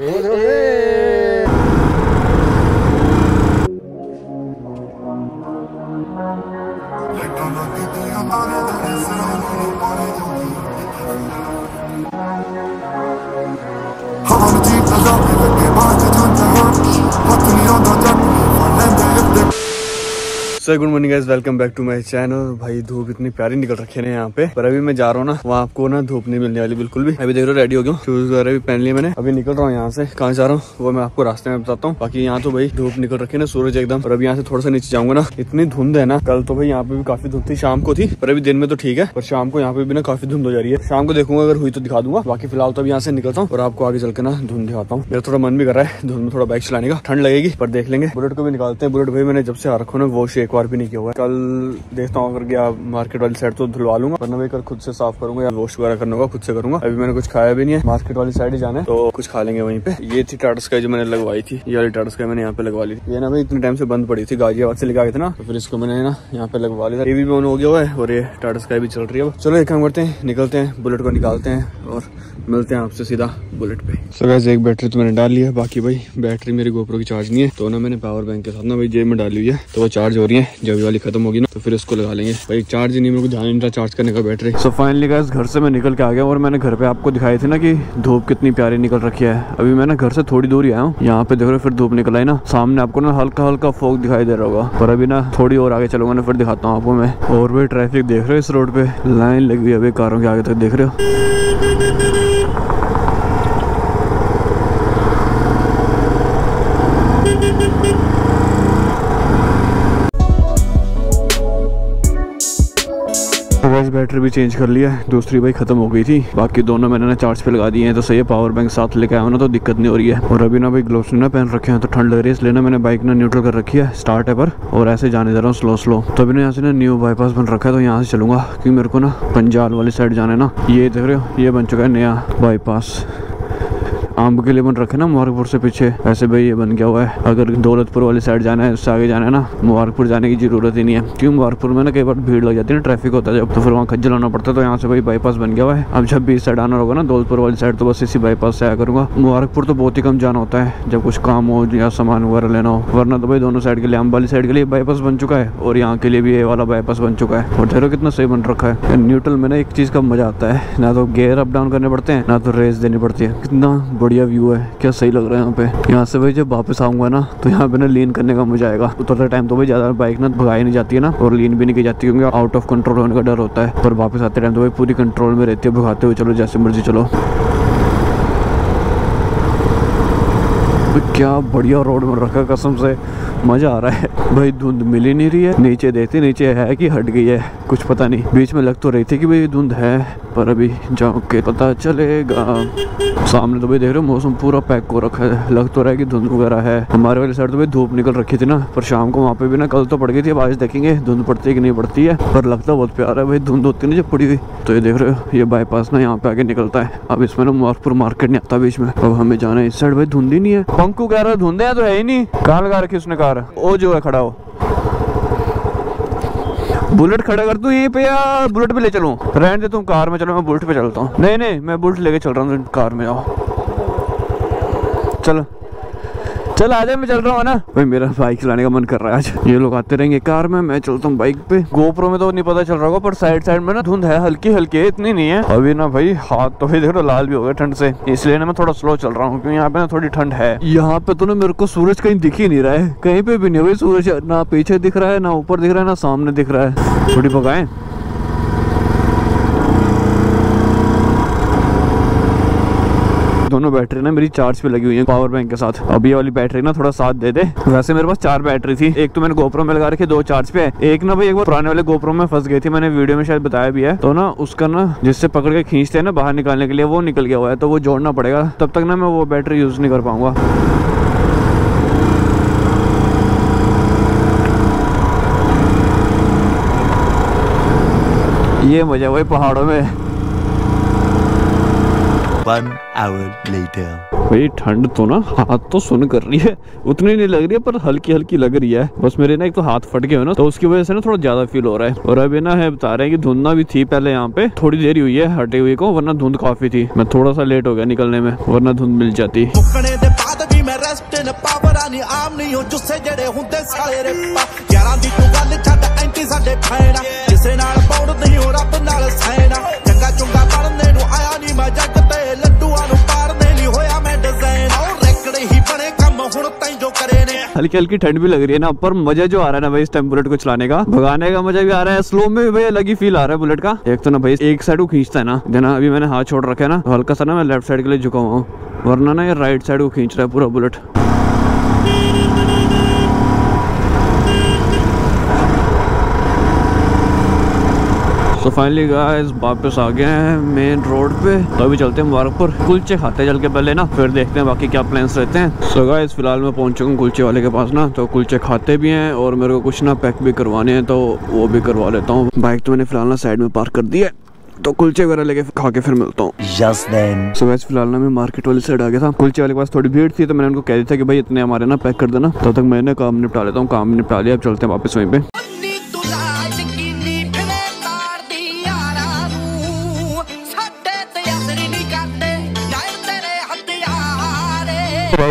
So good morning guys, welcome back to my channel. भाई धूप इतनी प्यारी निकल रखी है ना यहाँ पे, पर अभी मैं जा रहा हूँ ना वहाँ आपको ना धूप नहीं मिलने वाली बिल्कुल भी। अभी देख रहा हूँ रेडी हो गया, शूज वगैरह भी पहन लिए मैंने, अभी निकल रहा हूँ यहाँ से। कहाँ जा रहा हूँ वो मैं आपको रास्ते में बताता हूँ। बाकी यहाँ तो भाई धूप निकल रखी है ना, सूरज एकदम। और अभी यहाँ से थोड़ा सा नीचे जाऊंगा ना, इतनी धुंध है ना। कल तो भाई यहाँ पे भी काफी धुंध थी, शाम को थी, पर अभी दिन में तो ठीक है, पर शाम को यहाँ पे भी ना काफी धुंध हो जा रही है। शाम को देखूंगा, अगर हुई तो दिखा दूंगा। बाकी फिलहाल तो अभी यहाँ से निकलता हूँ और आपको आगे चल के ना धुंध दिखाता हूँ। मेरा थोड़ा मन भी कर रहा है धुंध में थोड़ा बाइक चलाने का, ठंड लगेगी पर देख लेंगे। बुलेट को भी निकालते हैं। बुलेट भाई मैंने जब से आ रखो ना वॉश एक बार भी नहीं किया हुआ है। कल देखता हूँ अगर गया मार्केट वाली साइड तो धुलवा लूंगा, वरना मैं कल खुद से साफ करूंगा या वॉश वगैरह करना होगा, खुद से करूंगा। अभी मैंने कुछ खाया भी नहीं है, मार्केट वाली साइड ही जाना है तो कुछ खा लेंगे वहीं पे। ये थी टाटा स्काई जो मैंने लगवाई थी, ये वाली टाटा स्काई मैंने यहाँ पे लगवा ली थी। ये ना भाई इतने टाइम से बंद पड़ी थी, गाजियाबाद से लेके आए थे ना, तो फिर इसको मैंने ना यहाँ पे लगवा लिया था। ये भी ऑन हो गया हुआ है और ये टाटा स्काई भी चल रही है। चलो एक काम करते हैं, निकलते हैं, बुलेट को निकालते हैं और मिलते हैं आपसे सीधा बुलेट पे। सो गाइस एक बैटरी तो मैंने डाल लिया है, बाकी भाई बैटरी मेरी गोप्रो की चार्ज नहीं है, तो ना मैंने पावर बैंक के साथ ना भाई जेब में डाली हुई है, तो वो चार्ज हो रही है। जब ये वाली खत्म होगी ना तो फिर उसको लगा लेंगे। भाई चार्ज ही नहीं, मेरे को ध्यान नहीं रहा चार्ज करने का बैटरी। सो फाइनली गाइस घर से मैं निकल के आ गया, और मैंने घर पे आपको दिखाई थी ना कि धूप कितनी प्यारी निकल रखी है। अभी मैं ना घर से थोड़ी दूर ही आया हूँ, यहाँ पे देखो फिर धूप निकल आई ना। सामने आपको ना हल्का हल्का फोग दिखाई दे रहा होगा, पर अभी ना थोड़ी और आगे चलूंगा ना, फिर दिखाता हूँ आपको मैं। और भाई ट्रैफिक देख रहे हो, इस रोड पे लाइन लगी हुई है अभी कारों के आगे तक, देख रहे हो। बैटरी भी चेंज कर लिया है, दूसरी बाइक खत्म हो गई थी। बाकी दोनों मैंने ना चार्ज पे लगा दिए हैं, तो सही है। पावर बैंक साथ लेके आया ना तो दिक्कत नहीं हो रही है। और अभी ना भाई ग्लव्स ना पहन रखे हैं तो ठंड लग रही है, इसलिए ना मैंने बाइक ना न्यूट्रल कर रखी है, स्टार्ट है पर, और ऐसे जाने जा रहा हूँ स्लो स्लो। तो अभी ना यहाँ से ना न्यू बाईपास बन रखा है, तो यहाँ से चलूंगा क्योंकि मेरे को ना पंजाल वाली साइड जाना है ना। ये देख रहे हो, ये बन चुका है नया बाईपास, आम के लिए बन रखे ना मुबारकपुर से पीछे। ऐसे भाई ये बन गया हुआ है, अगर दौलतपुर वाली साइड जाना है, उससे आगे जाना है ना, मुबारकपुर जाने की जरूरत ही नहीं है, क्योंकि मुबारकपुर में ना कई बार भीड़ लग जाती है ना, ट्रैफिक होता है जब, तो फिर वहाँ खज्जल आना पड़ता है। तो यहाँ से भाई बाईपास बन गया हुआ है। अब जब भी इस साइड आना होगा ना दौलतपुर वाली साइड, तो बस इसी बाईपास से आया करूँगा। मुबारकपुर तो बहुत ही कम जाना होता है, जब कुछ काम हो या सामान वगैरह लेना हो, वरना तो भाई दोनों साइड के लिए, आम वाली साइड के लिए बाईपास बन चुका है और यहाँ के लिए भी ये वाला बाईपास बन चुका है। और देखो कितना सही बन रखा है। न्यूट्रल में ना एक चीज़ का मजा आता है, ना तो गेयर अप डाउन करने पड़ते हैं, ना तो रेस देनी पड़ती है। कितना बढ़िया व्यू है, क्या सही लग रहा है यहाँ पे। यहाँ से भाई जब वापस आऊंगा ना तो यहाँ पे ना लीन करने का मजा आएगा। उतरते टाइम तो भाई ज्यादा बाइक ना भगाई नहीं जाती है ना, और लीन भी नहीं की जाती क्योंकि आउट ऑफ कंट्रोल होने का डर होता है, पर वापस आते टाइम तो भाई पूरी कंट्रोल में रहती है, भगाते हुए चलो जैसे मर्जी चलो। क्या बढ़िया रोड बन रखा है, कसम से मजा आ रहा है। भाई धुंध मिल ही नहीं रही है, नीचे देखते नीचे है कि हट गई है, कुछ पता नहीं। बीच में लग तो रही थी कि भाई धुंध है, पर अभी जाओ के पता चलेगा। सामने तो भाई देख रहे हो मौसम पूरा पैक हो रखा है, लग तो रहा है कि धुंध वगैरह है। हमारे वाली साइड तो भाई धूप निकल रखी थी ना, पर शाम को वहाँ पे भी ना कल तो पड़ गई थी। अब आज देखेंगे धुंध पड़ती है कि नहीं पड़ती है, पर लगता बहुत प्यारा है भाई। धुंध होती नहीं जब पड़ी हुई। तो ये देख रहे हो ये बाईपास ना यहाँ पे आगे निकलता है। अब इसमें ना मुबारकपुर मार्केट नहीं आता बीच में। अब हमें जाना है इस साइड, भाई धुंध ही नहीं है। पंकु कह रहा है धुंध है तो है ही नहीं, कहाँ लगा रखी उसने कार। ओ जो है खड़ा हो, बुलेट खड़ा कर तू यहीं पे या बुलेट पे ले चलूं। रहने दे तुम कार में चलो, मैं बुलेट पे चलता हूँ। नहीं नहीं मैं बुलेट लेके चल रहा हूँ, कार में आओ। चलो चल आजा, मैं चल रहा हूँ ना। भाई मेरा बाइक चलाने का मन कर रहा है आज। ये लोग आते रहेंगे कार में, मैं चलता हूँ बाइक पे। गोप्रो में तो नहीं पता चल रहा होगा, पर साइड साइड में ना धुंध है, हल्की हल्की है, इतनी नहीं है अभी ना भाई। हाथ तो भाई देखो लाल भी हो गया ठंड से, इसलिए ना मैं थोड़ा स्लो चल रहा हूँ क्योंकि यहाँ पे ना थोड़ी ठंड है। यहाँ पे तो ना मेरे को सूरज कहीं दिख ही नहीं रहा है, कहीं पे भी नहीं भाई सूरज, ना पीछे दिख रहा है, ना ऊपर दिख रहा है, ना सामने दिख रहा है। थोड़ी भगाए दोनों बैटरी ना मेरी चार्ज पे लगी हुई है पावर बैंक के साथ। अब ये वाली बैटरी ना थोड़ा साथ दे दे। वैसे मेरे पास चार बैटरी थी, एक तो मैंने गोप्रो में लगा रखी, दो चार्ज पे है। एक ना भाई एक बार पुराने वाले गोप्रो में फंस गई थी, मैंने वीडियो में शायद बताया भी है। तो ना उसका ना जिससे पकड़ के खींचते हैं ना बाहर निकालने के लिए, वो निकल गया हुआ है, तो वो जोड़ना पड़ेगा। तब तक ना मैं वो बैटरी यूज नहीं कर पाऊंगा। ये मजा भाई पहाड़ों में। 1 hour later। भाई ठंड तो ना हाथ तो सुन कर रही है, उतनी नहीं लग रही है पर हल्की हल्की लग रही है। बस मेरे ना एक तो हाथ फट गए हो ना, तो उसकी वजह से ना थोड़ा ज्यादा फील हो रहा है। और अभी ना है बता रहे हैं कि धुंध ना भी थी पहले यहाँ पे, थोड़ी देर हुई है हटे हुए को, वरना धुंध काफी थी। मैं थोड़ा सा लेट हो गया निकलने में, वरना धुंध मिल जाती। हल्की हल्की ठंड भी लग रही है ना, पर मजा जो आ रहा है ना भाई इस टाइम बुलेट को चलाने का, भगाने का मजा भी आ रहा है। स्लो में भी भाई अलग ही फील आ रहा है बुलेट का। एक तो ना भाई एक साइड को खींचता है ना, देना अभी मैंने हाथ छोड़ रखा है ना, हल्का सा ना मैं लेफ्ट साइड के लिए झुका हुआ हूँ, वरना ना ये राइट साइड को खींच रहा है पूरा बुलेट। तो फाइनली गाइस वापस आ गए हैं मेन रोड पे, तो अभी चलते हैं मुबारकपुर, कुलचे खाते चल के पहले ना, फिर देखते हैं बाकी क्या प्लान्स रहते हैं। सो गाइस फिलहाल मैं पहुंच चुका हूँ कुलचे वाले के पास ना, तो कुलचे खाते भी हैं और मेरे को कुछ ना पैक भी करवाने हैं, तो वो भी करवा लेता हूँ। बाइक तो मैंने फिलहाल ना साइड में पार्क कर दी है, तो कुलचे वगैरह लेके खा के फिर मिलता हूँ। सो गाइस फिलहाल ना मैं मार्केट वाली साइड आ गया था, कुलचे वाले के पास थोड़ी भीड़ थी, तो मैंने उनको कह दिया था कि भाई इतने हमारे ना पैक कर देना, तब तक मैंने काम निपटा लेता हूँ। काम निपटा लिया, अब चलते हैं वापस वहीं पे।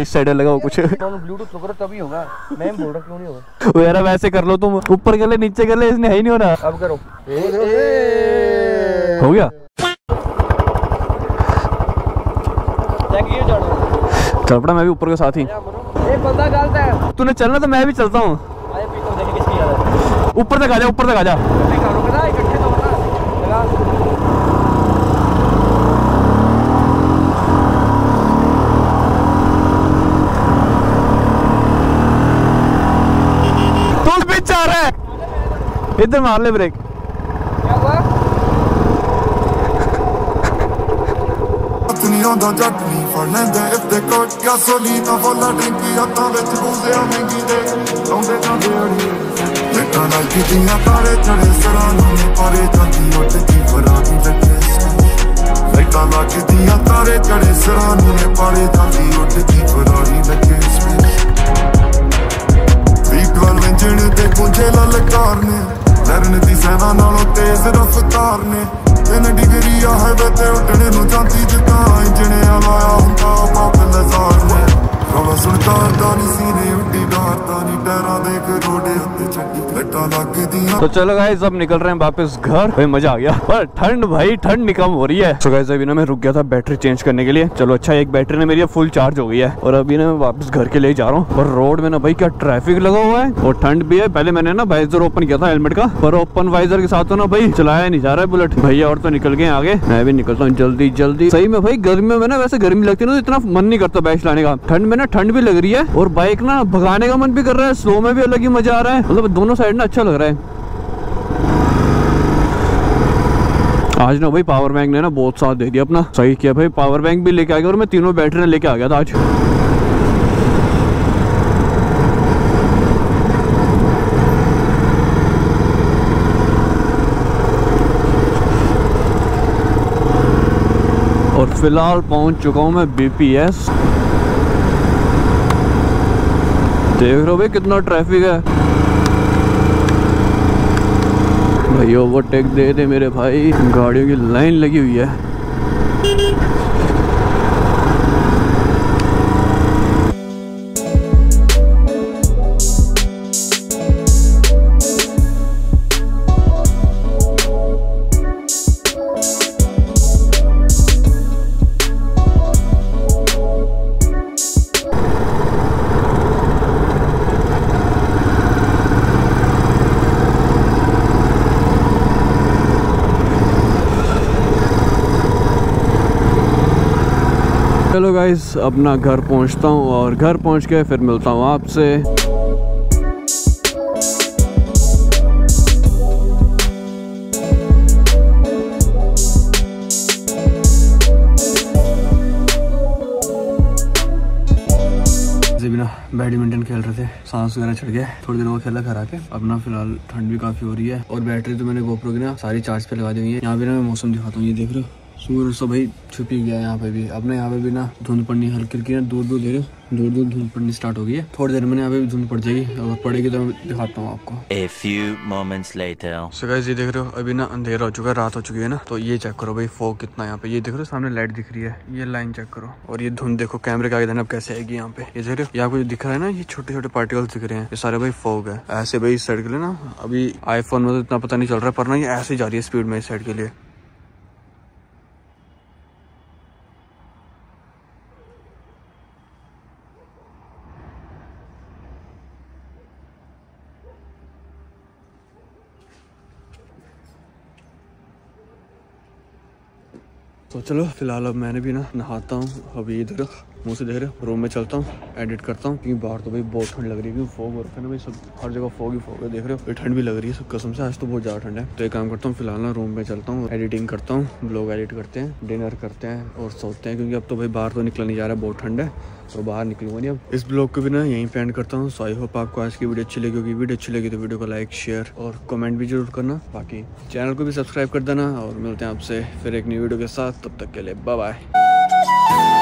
इस साइड लगा वो कुछ ब्लूटूथ लगा तभी होगा, मैं बोल रहा क्यों नहीं होगा। वो यार वैसे कर लो तुम, ऊपर कर ले नीचे कर ले, इसने है ही नहीं हो रहा। अब करो हो गया, चल पड़ा मैं भी ऊपर के साथ ही। बंदा गलत है, तूने चलना तो मैं भी चलता हूँ। ऊपर तक आ जा, ऊपर तक आ जा। इधर मार ले ब्रेक। क्या हुआ? तो चलो गाइस अब निकल रहे हैं वापस घर। भाई मजा आ गया, पर ठंड भाई ठंड निकम हो रही है। तो गाइस अभी ना मैं रुक गया था बैटरी चेंज करने के लिए। चलो अच्छा एक बैटरी ने मेरी फुल चार्ज हो गई है, और अभी ना मैं वापस घर के लिए जा रहा हूँ। पर रोड में ना भाई क्या ट्रैफिक लगा हुआ है और ठंड भी है। पहले मैंने ना वाइजर ओपन किया था हेलमेट का, पर ओपन वाइजर के साथ तो ना भाई चलाया नहीं जा रहा है बुलेट। भैया और तो निकल गए आगे, मैं भी निकलता हूँ जल्दी जल्दी। सही में भाई गर्मियों में ना वैसे गर्मी लगती है ना, इतना मन नहीं करता बाइक चलाने का। ठंड में ना ठंड भी लग रही है और बाइक ना भगाने का मन भी कर रहा है। स्लो में भी अलग ही मजा आ रहा है, मतलब दोनों साइड ना अच्छा लग रहा है। आज ना भाई पावर बैंक ने ना बहुत साथ दे दिया अपना, सही किया भाई। पावर बैंक भी लेके आ गया और मैं तीनों बैटरी लेके आ गया था आज। और फिलहाल पहुंच चुका हूं मैं बीपीएस। देख रहे हो भाई कितना ट्रैफिक है। भाई ओवरटेक दे दे मेरे भाई, गाड़ियों की लाइन लगी हुई है। चलो गाइस अपना घर पहुंचता हूं और घर पहुंच के फिर मिलता हूं आपसे। बैडमिंटन खेल रहे थे, सांस वगैरह चढ़ गया, थोड़ी देर वो खेला घर आके। अब ना फिलहाल ठंड भी काफी हो रही है और बैटरी तो मैंने GoPro की ना सारी चार्ज पे लगा दी हुई है। यहाँ भी ना मैं मौसम दिखाता हूँ, ये देख रहे हो सूरज सब भाई छुप ही गया यहाँ पे भी। अपने यहाँ पे भी ना धुंध पड़नी हल्की हल्की ना दूर दूर धुंध पड़नी स्टार्ट हो गई है। थोड़ी देर में यहाँ पे भी धुंध पड़ जाएगी, अगर पड़ेगी तो मैं दिखाता हूँ आपको। A few moments later. So guys, ये देख रहे हो अभी ना अंधेरा हो चुका है, रात हो चुकी है ना, तो ये चेक करो भाई फॉग कितना यहाँ पे। ये देख रहे हो सामने लाइट दिख रही है, ये लाइन चेक करो और ये धुंध देखो कैमरे के आगे देना कैसे आएगी यहाँ पे। ये देख रहे हो यहाँ पे दिख रहा है ना, ये छोटे छोटे पार्टिकल्स दिख रहे हैं, ये सारे भाई फॉग है। ऐसे भाई इस साइड के लिए ना अभी आईफोन में तो इतना पता नहीं चल रहा है, पर ना ये ऐसे जा रही है स्पीड में इस साइड के लिए। तो चलो फिलहाल अब मैंने भी ना नहाता हूँ, अभी इधर मुँह से देख रहे रूम में चलता हूँ, एडिट करता हूँ, क्योंकि बाहर तो भाई बहुत ठंड लग रही है, क्योंकि फॉग हो रखा है ना भाई, सब हर जगह फॉग ही फॉग है। देख रहे हो ठंड भी लग रही है सब कसम से, आज तो बहुत ज़्यादा ठंड है। तो एक काम करता हूँ फिलहाल ना रूम में चलता हूँ, एडिटिंग करता हूँ, ब्लॉग एडिट करते हैं, डिनर करते हैं और सोचते हैं, क्योंकि अब तो भाई बाहर तो निकला नहीं जा रहा है, बहुत ठंड है तो बाहर निकलूंगा नहीं। अब इस ब्लॉग को भी ना यहीं पे एंड करता हूँ। सो आई होप आपको आज की वीडियो अच्छी लगी होगी। वीडियो अच्छी लगी तो वीडियो को लाइक, शेयर और कमेंट भी जरूर करना, बाकी चैनल को भी सब्सक्राइब कर देना। और मिलते हैं आपसे फिर एक नई वीडियो के साथ, तब तक के लिए बाय बाय।